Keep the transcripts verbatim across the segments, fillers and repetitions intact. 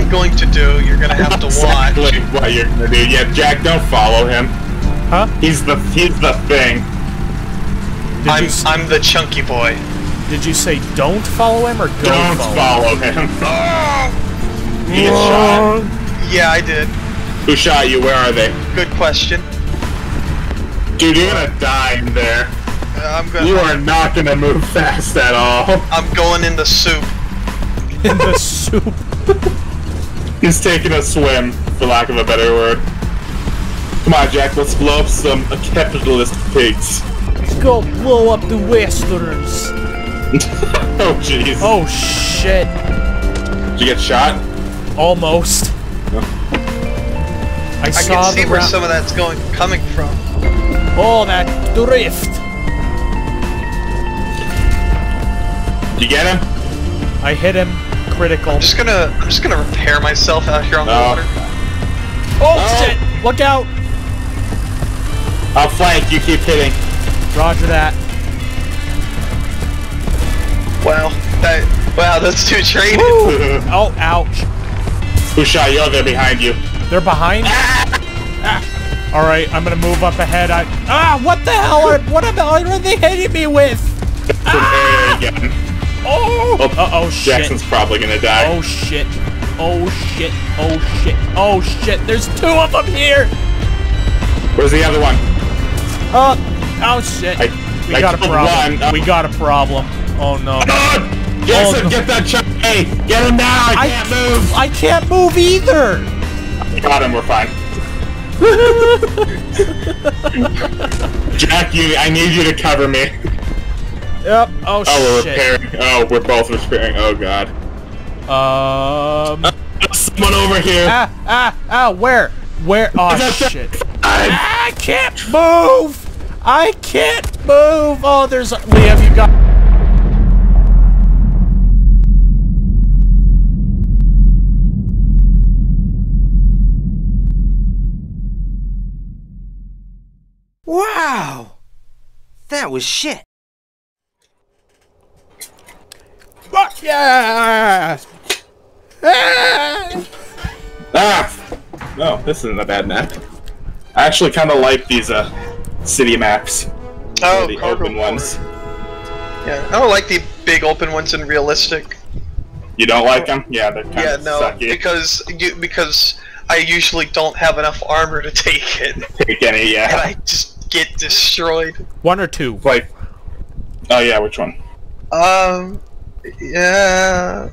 I'm going to do, you're gonna have to watch. Exactly what you're gonna do. Yeah, Jack, don't follow him. Huh? He's the he's the thing. Did I'm I'm the chunky boy. Did you say don't follow him or go don't follow, follow him? him. He gets shot. Yeah, I did. Who shot you? Where are they? Good question. Dude, you're gonna die in there. Uh, I'm gonna you are not gonna move fast at all. I'm going in the soup. In the soup. He's taking a swim, for lack of a better word. Come on, Jack, let's blow up some capitalist pigs. Let's go blow up the Westerners. Oh, jeez. Oh, shit. Did you get shot? Almost. No. I, I saw can see where some of that's going, coming from. Oh, that drift! You get him? I hit him. Critical. I'm just gonna, I'm just gonna repair myself out here on oh. the water. Oh, oh shit! Look out! I'll flank. You keep hitting. Roger that. Wow, that, wow, that's too traded. Oh, ouch! Who shot you? They're behind you. They're behind. Ah. Ah. All right, I'm gonna move up ahead. I ah, what the hell are what the hell are they hitting me with? Ah! Again. Oh, oh, uh oh, shit. Jackson's probably gonna die. Oh shit! Oh shit! Oh shit! Oh shit! There's two of them here. Where's the other one? Oh, oh shit! I, we I got a problem. Oh. We got a problem. Oh no! Oh, Jackson, oh, no. Get that shot! Hey, get him now! I, I can't move. I can't move either. I got him. We're fine. Jack, you, I need you to cover me. Yep. Oh, oh shit. We're repairing. Oh, we're both repairing. Oh god. Um. Uh, someone over here. Ah, ah, ah. Where? Where? Oh shit. I can't move. I can't move. Oh, there's. Liam, you got. Wow! That was shit. Fuck yeah! Ah! Ah! No, this isn't a bad map. I actually kind of like these uh, city maps. Oh, the open ones. Yeah, I don't like the big open ones in realistic. You don't like them? Yeah, they're kind yeah, of no, sucky. Yeah, no, because you because I usually don't have enough armor to take it. Take any? Yeah. And I just. Get destroyed. One or two? Like, oh yeah, which one? Um, yeah.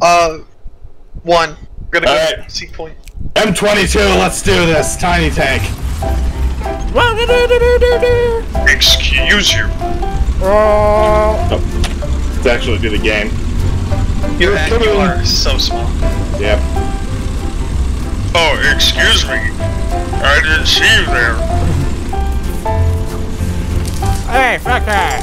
Uh, one. We're gonna go to the seat point. M twenty-two, let's do this, tiny tank. Excuse you. Uh, oh, let's actually do the game. You are so small. Yep. Oh, excuse me. I didn't see you there. Hey, fuck that!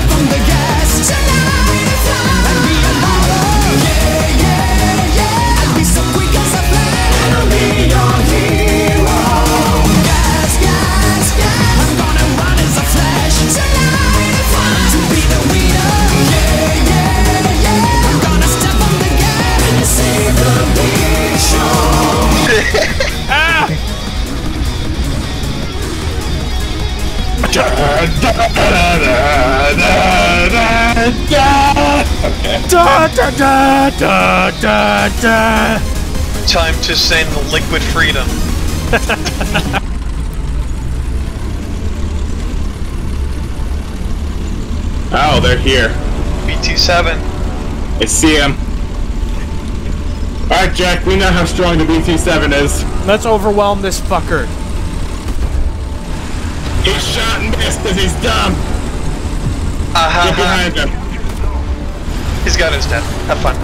on the gas tonight. Da, da, da, da, da, da. Time to send the liquid freedom. Oh, they're here. B T seven. I see him. Alright, Jack, we know how strong the B T seven is. Let's overwhelm this fucker. He shot and missed because he's dumb. Uh-huh. Get behind him. He's got his death. Have fun.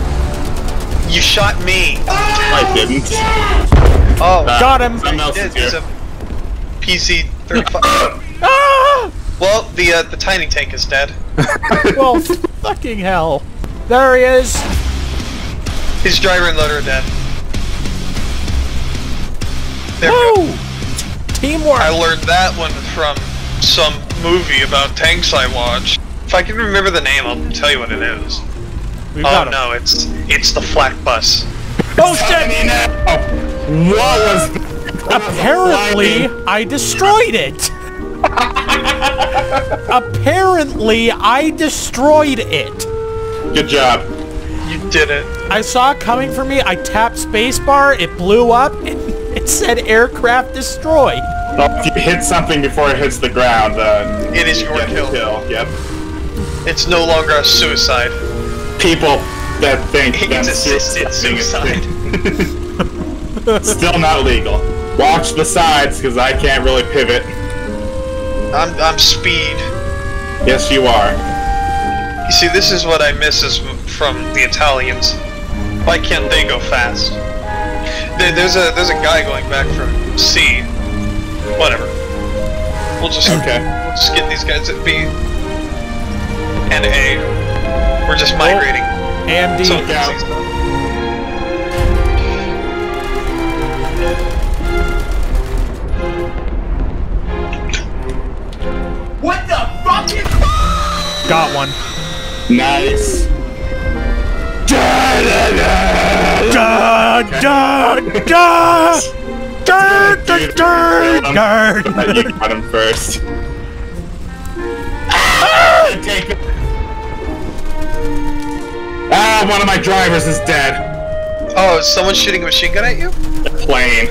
You shot me. Oh, I didn't. Oh, uh, got him. It's a P C thirty-five. Ah! Well, the uh, the tiny tank is dead. Well, fucking hell! There he is. His driver and loader are dead. There Woo! We go. Teamwork. I learned that one from some movie about tanks I watched. If I can remember the name, I'll tell you what it is. We've oh no, it's it's the flak bus. Oh shit! Oh, what was? Apparently, I destroyed it! Apparently, I destroyed it! Good job. You did it. I saw it coming for me, I tapped spacebar, it blew up, and it said aircraft destroyed. Well, if you hit something before it hits the ground, uh, it is your kill. kill. Yep. It's no longer a suicide. People that think that's assisted suicide. Still not legal. Watch the sides, because I can't really pivot. I'm, I'm speed. Yes, you are. You see, this is what I miss is from the Italians. Why can't they go fast? There, there's a there's a guy going back from C. Whatever. We'll just okay. We'll just get these guys at B and A. We're just migrating. Oh, and D. So what the fuck is that? Got one. Nice. Da da da da da da da. You got him first. Ah! Ah! One of my drivers is dead. Oh, is someone shooting a machine gun at you? A plane.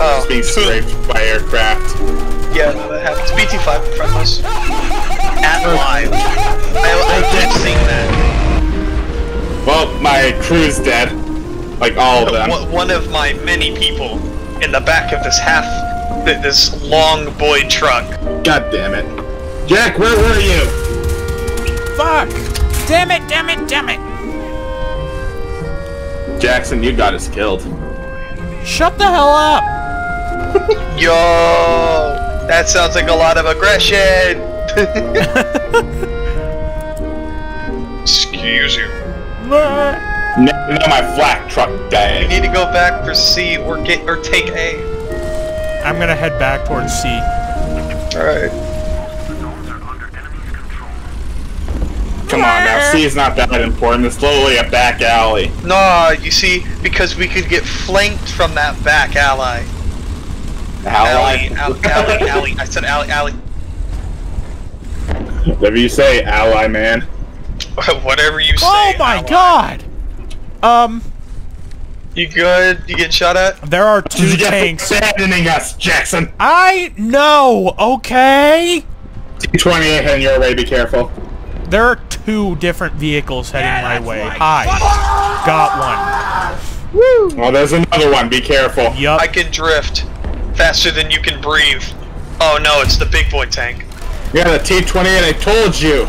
Oh. It's being scraped by aircraft. Yeah, that happens. B T five in front of us. At live. I, I kept seeing that. Well, my crew's dead. Like, all of them. One of my many people in the back of this half... this long boy truck. God damn it. Jack, where were you? Fuck! Damn it, damn it, damn it! Jackson, you got us killed. Shut the hell up! Yo! That sounds like a lot of aggression! Excuse you. Now no, my flak truck died. You need to go back for C or get or take A. I'm gonna head back towards C. Alright. Come on now, C is not that important. It's literally a back alley. No, you see, because we could get flanked from that back alley. Alley, alley, alley, alley. I said alley, alley. Whatever you say, ally man. Whatever you say. Oh my ally. God! Um. You good? You get shot at? There are two tanks abandoning us, Jackson. I know. Okay. T twenty-eight heading your way. Be careful. There are two different vehicles heading yeah, my way. Right. Hi. Oh! Got one. Woo. Well, there's another one. Be careful. Yup. I can drift. Faster than you can breathe. Oh no, it's the big boy tank. Yeah, the T twenty-eight, I told you.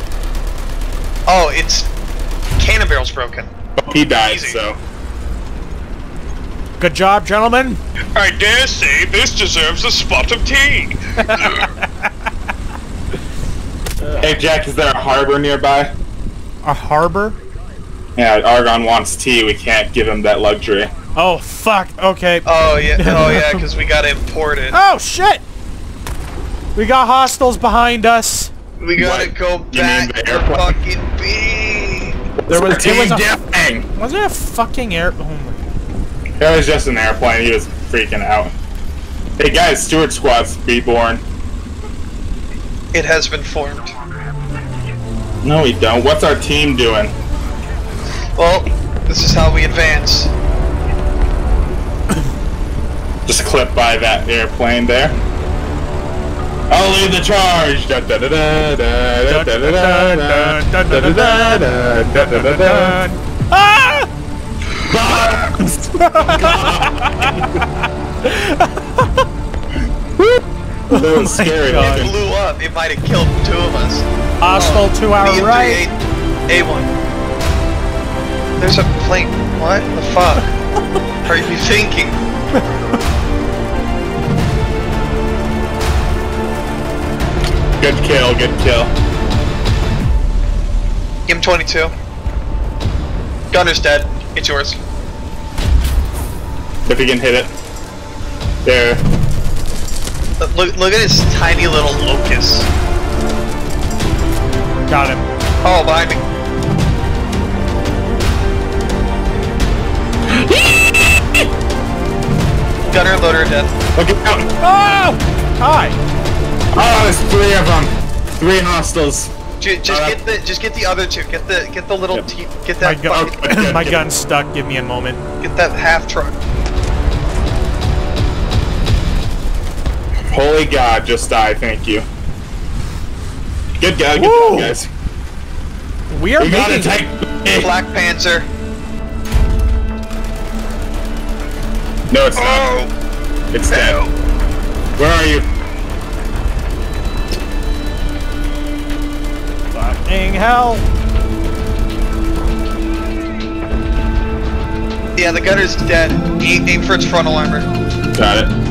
Oh, it's cannon barrel's broken. He died, Easy. so. Good job, gentlemen. I dare say this deserves a spot of tea. Hey Jack, is there a harbor nearby? A harbor? Yeah, Argon wants tea, we can't give him that luxury. Oh fuck, okay. Oh yeah, oh yeah, because we gotta import it. Oh shit! We got hostiles behind us. We gotta what? go back to fucking B! There was, it was, a, was there a fucking air- oh my god. There was just an airplane, he was freaking out. Hey guys, Stuart Squad's reborn. It has been formed. No we don't, what's our team doing? Well, this is how we advance. Just clip by that airplane there. I'll lead the charge! Ah! That was scary. It blew up. It might have killed two of us. Hostile to our right. A one. There's a plane. What the fuck are you thinking? Good kill, good kill. M twenty-two. Gunner's dead. It's yours. If you can hit it. There. Look, look at his tiny little locust. Got him. Oh, behind me. Gunner, loader, dead. Okay, out. Oh! Hi! Oh, there's three of them. Three hostiles. J just uh, get the, just get the other two. Get the, get the little, yep. T get that. My, gun, okay, good, my gun's stuck. Give me a moment. Get that half truck. Holy God! Just die. Thank you. Good guy, good job, guys. We are we making Black Panther. No, it's oh. not. It's dead. No. Where are you? Fucking hell! Yeah, the gunner's dead. Aim, aim for its frontal armor. Got it.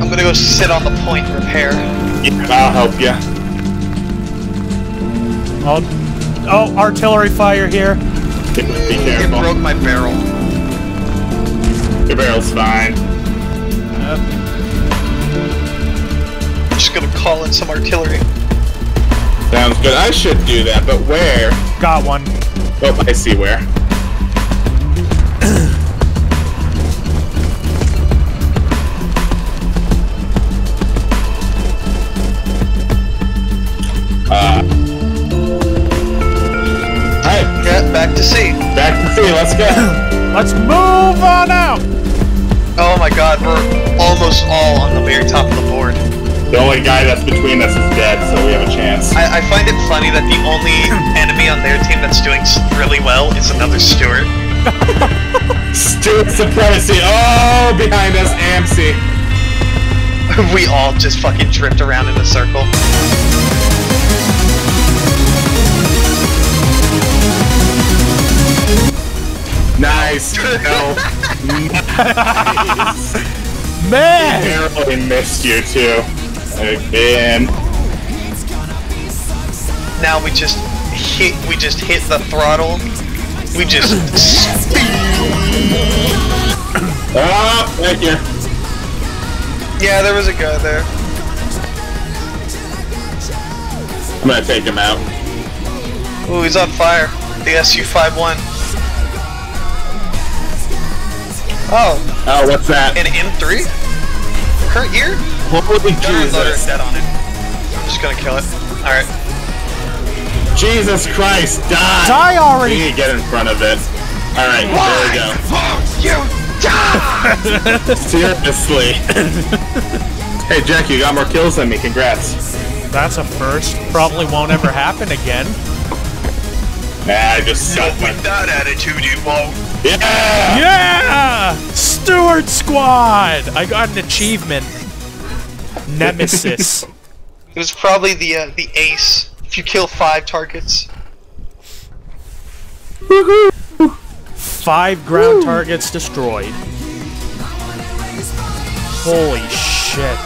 I'm gonna go sit on the point and repair. Yeah, I'll help you. I'll, oh, artillery fire here. Be careful. It broke my barrel. Your barrel's fine. Yep. I'm just gonna call in some artillery. Sounds good. I should do that, but where? Got one. Oh, I see where. Back to sea. Back to sea, let's go. Let's move on out. Oh my God, we're almost all on the very top of the board. The only guy that's between us is dead, so we have a chance. I, I find it funny that the only enemy on their team that's doing really well is another Stuart. Stuart supremacy. Oh, behind us, A M C. We all just fucking drift around in a circle. Nice. No. Nice. Man! I barely missed you too. Again. Now we just hit. We just hit the throttle. We just. Ah, right here. Yeah, there was a guy there. I'm gonna take him out. Ooh, he's on fire. The S U fifty-one. Oh. Oh, what's that? An M three? Current year? Holy Jesus. Loader is dead on it. I'm just gonna kill it. Alright. Jesus Christ, die! Die already! You need to get in front of it. Alright, there we go. You die! Seriously. Hey, Jack, you got more kills than me. Congrats. That's a first. Probably won't ever happen again. Nah, I just suck. With that attitude, you won't. Yeah! Yeah! Stuart Squad! I got an achievement. Nemesis. It was probably the uh, the ace. If you kill five targets. Five ground Woo. targets destroyed. Holy shit.